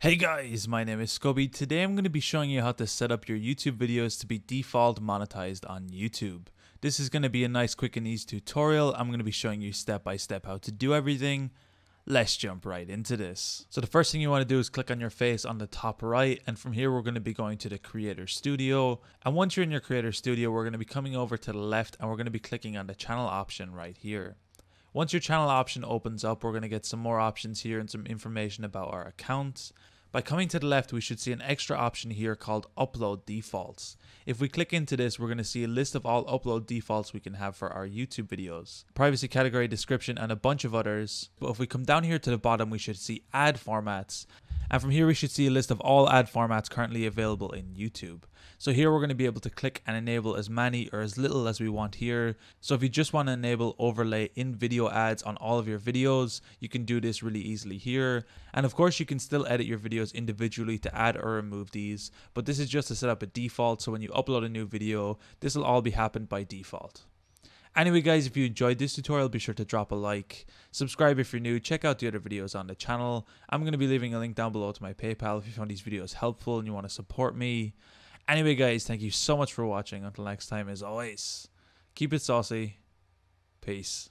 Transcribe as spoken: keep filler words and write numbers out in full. Hey guys, my name is Scoby. Today I'm going to be showing you how to set up your YouTube videos to be default monetized on YouTube. This is going to be a nice quick and easy tutorial. I'm going to be showing you step by step how to do everything. Let's jump right into this. So the first thing you want to do is click on your face on the top right, and from here we're going to be going to the Creator Studio. And once you're in your Creator Studio, we're going to be coming over to the left and we're going to be clicking on the channel option right here. Once your channel option opens up, we're going to get some more options here and some information about our account. By coming to the left, we should see an extra option here called Upload Defaults. If we click into this, we're going to see a list of all upload defaults we can have for our YouTube videos, privacy category, description, and a bunch of others. But if we come down here to the bottom, we should see ad formats. And from here, we should see a list of all ad formats currently available in YouTube. So here we're going to be able to click and enable as many or as little as we want here. So if you just want to enable overlay in video ads on all of your videos, you can do this really easily here. And of course, you can still edit your videos individually to add or remove these. But this is just to set up a default. So when you upload a new video, this will all be happened by default. Anyway guys, if you enjoyed this tutorial, be sure to drop a like, subscribe if you're new, check out the other videos on the channel. I'm going to be leaving a link down below to my PayPal if you found these videos helpful and you want to support me. Anyway guys, thank you so much for watching. Until next time, as always, keep it saucy. Peace.